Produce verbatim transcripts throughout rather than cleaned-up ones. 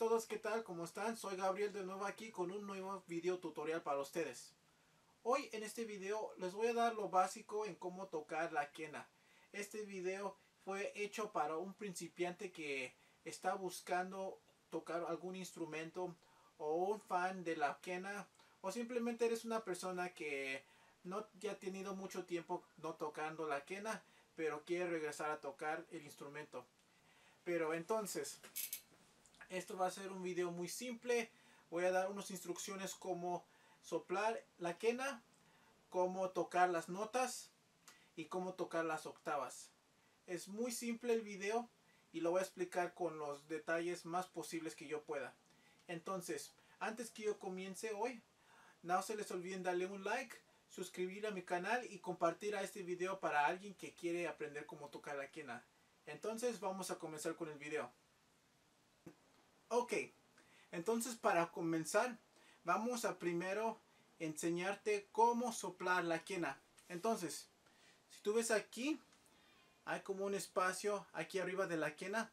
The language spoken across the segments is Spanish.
todos, ¿qué tal? ¿Cómo están? Soy Gabriel de nuevo aquí con un nuevo video tutorial para ustedes. Hoy en este video les voy a dar lo básico en cómo tocar la quena. Este video fue hecho para un principiante que está buscando tocar algún instrumento, o un fan de la quena, o simplemente eres una persona que no ya ha tenido mucho tiempo no tocando la quena, pero quiere regresar a tocar el instrumento. Pero entonces, esto va a ser un video muy simple. Voy a dar unas instrucciones como soplar la quena, cómo tocar las notas y cómo tocar las octavas. Es muy simple el video y lo voy a explicar con los detalles más posibles que yo pueda. Entonces, antes que yo comience hoy, no se les olviden darle un like, suscribir a mi canal y compartir a este video para alguien que quiere aprender cómo tocar la quena. Entonces vamos a comenzar con el video. Ok, entonces para comenzar vamos a primero enseñarte cómo soplar la quena. Entonces, si tú ves aquí, hay como un espacio aquí arriba de la quena,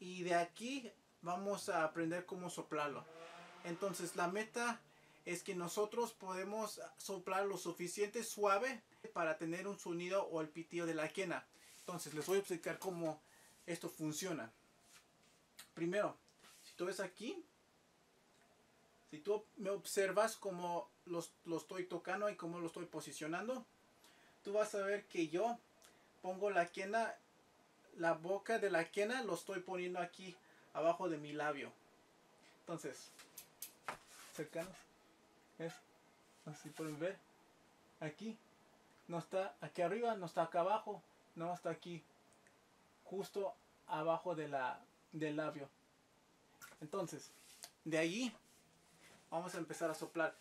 y de aquí vamos a aprender cómo soplarlo. Entonces la meta es que nosotros podemos soplar lo suficiente suave para tener un sonido o el pitido de la quena. Entonces les voy a explicar cómo esto funciona. Primero, si tú ves aquí, si tú me observas cómo lo estoy tocando y cómo lo estoy posicionando, tú vas a ver que yo pongo la quena, la boca de la quena lo estoy poniendo aquí abajo de mi labio. Entonces, cercanos, es así, pueden ver, aquí, no está aquí arriba, no está acá abajo. No, está aquí, justo abajo de la, del labio. Entonces, de allí vamos a empezar a soplar.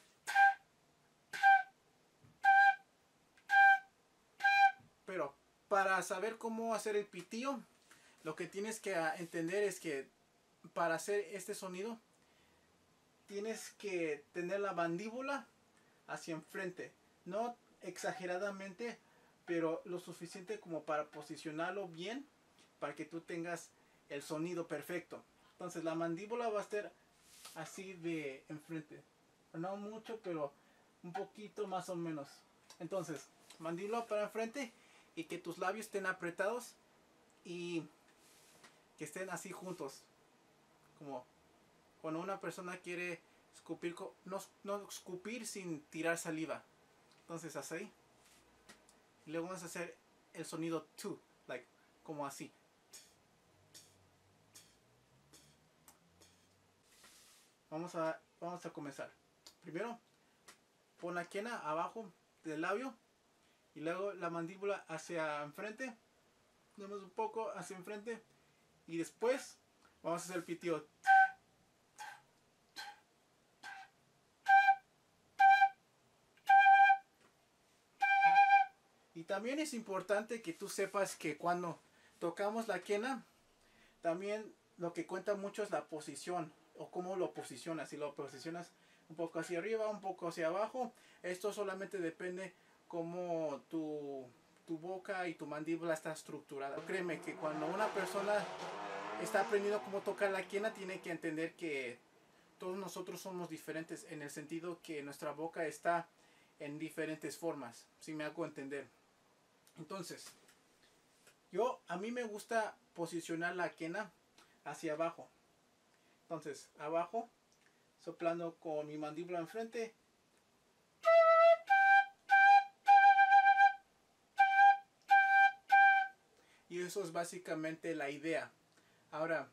Pero para saber cómo hacer el pitillo, lo que tienes que entender es que para hacer este sonido, tienes que tener la mandíbula hacia enfrente. No exageradamente, pero lo suficiente como para posicionarlo bien, para que tú tengas el sonido perfecto. Entonces la mandíbula va a estar así de enfrente. No mucho, pero un poquito más o menos. Entonces, mandíbula para enfrente y que tus labios estén apretados y que estén así juntos. Como cuando una persona quiere escupir, no, no escupir sin tirar saliva. Entonces así. Y luego vamos a hacer el sonido tu, like, como así. Vamos a, vamos a comenzar. Primero, pon la quena abajo del labio y luego la mandíbula hacia enfrente. Damos un poco hacia enfrente y después vamos a hacer el pitido. Y también es importante que tú sepas que cuando tocamos la quena, también lo que cuenta mucho es la posición, o cómo lo posicionas. Si lo posicionas un poco hacia arriba, un poco hacia abajo, esto solamente depende cómo tu, tu boca y tu mandíbula está estructurada. Créeme que cuando una persona está aprendiendo cómo tocar la quena, tiene que entender que todos nosotros somos diferentes, en el sentido que nuestra boca está en diferentes formas, si me hago entender. Entonces, yo, a mí me gusta posicionar la quena hacia abajo. Entonces, abajo, soplando con mi mandíbula enfrente. Y eso es básicamente la idea. Ahora,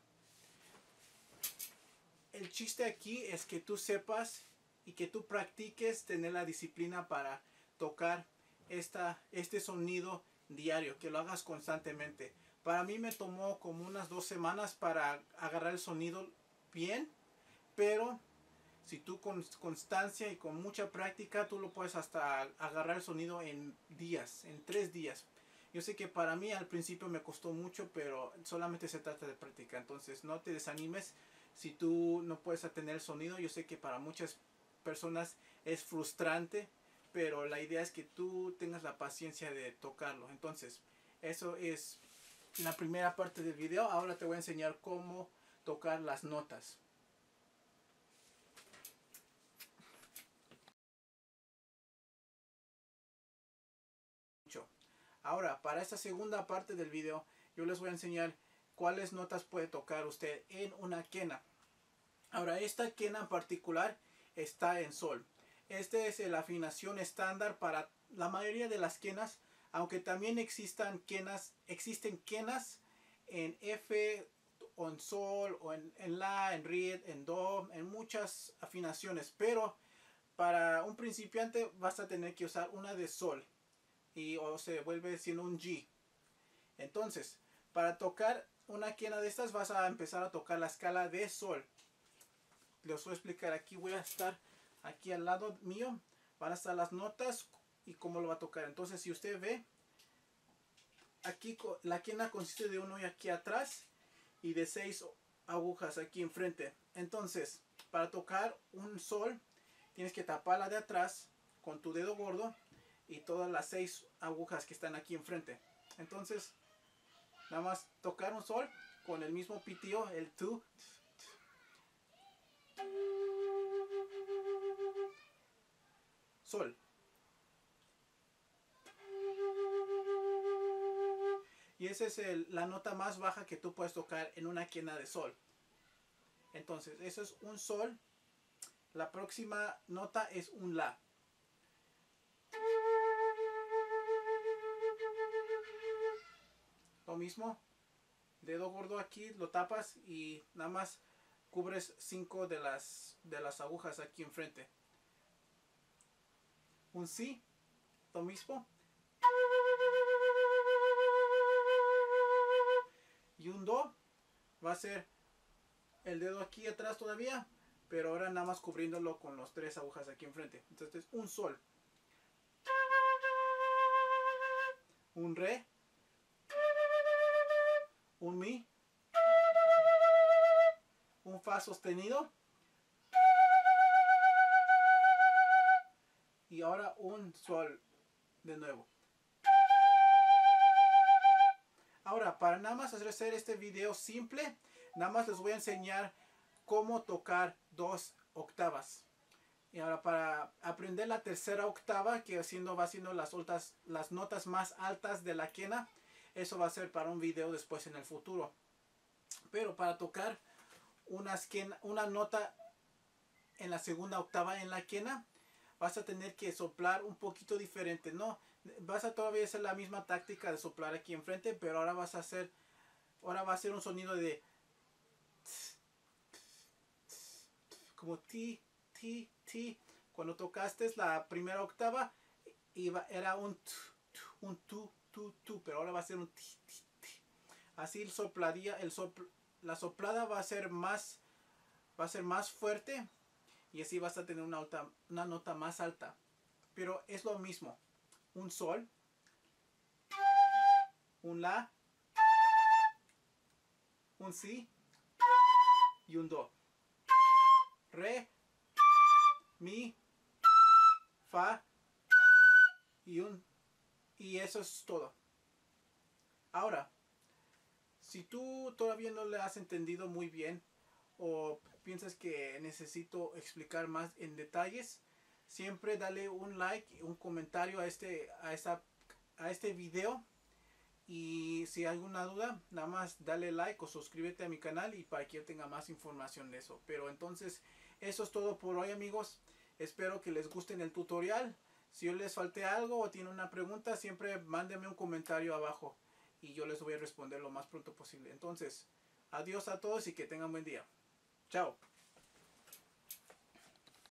el chiste aquí es que tú sepas y que tú practiques tener la disciplina para tocar Esta, este sonido diario, que lo hagas constantemente. Para mí me tomó como unas dos semanas para agarrar el sonido bien, pero si tú con constancia y con mucha práctica, tú lo puedes hasta agarrar el sonido en días, en tres días. Yo sé que para mí al principio me costó mucho, pero solamente se trata de práctica. Entonces no te desanimes si tú no puedes atender el sonido. Yo sé que para muchas personas es frustrante, pero la idea es que tú tengas la paciencia de tocarlo. Entonces, eso es la primera parte del video. Ahora te voy a enseñar cómo tocar las notas. Ahora, para esta segunda parte del video, yo les voy a enseñar cuáles notas puede tocar usted en una quena. Ahora, esta quena en particular está en sol. Esta es la afinación estándar para la mayoría de las quenas, aunque también existan quenas, existen quenas en F, o en sol, o en, en la, en re, en do, en muchas afinaciones. Pero para un principiante vas a tener que usar una de sol, y o se vuelve siendo un G. Entonces, para tocar una quena de estas vas a empezar a tocar la escala de sol. Les voy a explicar aquí, voy a estar aquí al lado mío, van a estar las notas y cómo lo va a tocar. Entonces, si usted ve, aquí la quena consiste de un hoyo aquí atrás y de seis agujas aquí enfrente. Entonces, para tocar un sol, tienes que taparla de atrás con tu dedo gordo y todas las seis agujas que están aquí enfrente. Entonces, nada más tocar un sol con el mismo pitío, el tu. Sol. Y esa es el, la nota más baja que tú puedes tocar en una quena de sol. Entonces, eso es un sol. La próxima nota es un la. Lo mismo, dedo gordo aquí, lo tapas y nada más cubres cinco de las, de las agujas aquí enfrente. Un si, lo mismo. Y un do, va a ser el dedo aquí atrás todavía, pero ahora nada más cubriéndolo con los tres agujas aquí enfrente. Entonces, un sol. Un re. Un mi. Un fa sostenido. Y ahora un sol de nuevo. Ahora, para nada más hacer este video simple, nada más les voy a enseñar cómo tocar dos octavas. Y ahora, para aprender la tercera octava, que haciendo, va haciendo las, altas, las notas más altas de la quena, eso va a ser para un video después en el futuro. Pero para tocar una, esquena, una nota en la segunda octava en la quena, vas a tener que soplar un poquito diferente, ¿no? Vas a todavía hacer la misma táctica de soplar aquí enfrente, pero ahora vas a hacer, ahora va a hacer un sonido de tss, tss, tss, como ti, ti, ti. Cuando tocaste la primera octava, iba, era un t, t, un tu, tu, tu, pero ahora va a ser un ti, ti, ti. Así el soplaría, el sopl, la soplada va a ser más, va a ser más fuerte y así vas a tener una, alta, una nota más alta. Pero es lo mismo. Un sol, un la, un si y un do. Re, mi, fa y un, y eso es todo. Ahora, si tú todavía no le has entendido muy bien o piensas que necesito explicar más en detalles, siempre dale un like, un comentario a este, a, esta, a este video. Y si hay alguna duda, nada más dale like o suscríbete a mi canal y para que yo tenga más información de eso. Pero entonces, eso es todo por hoy, amigos. Espero que les guste el tutorial. Si yo les falté algo o tiene una pregunta, siempre mándenme un comentario abajo y yo les voy a responder lo más pronto posible. Entonces, adiós a todos y que tengan buen día. Chao.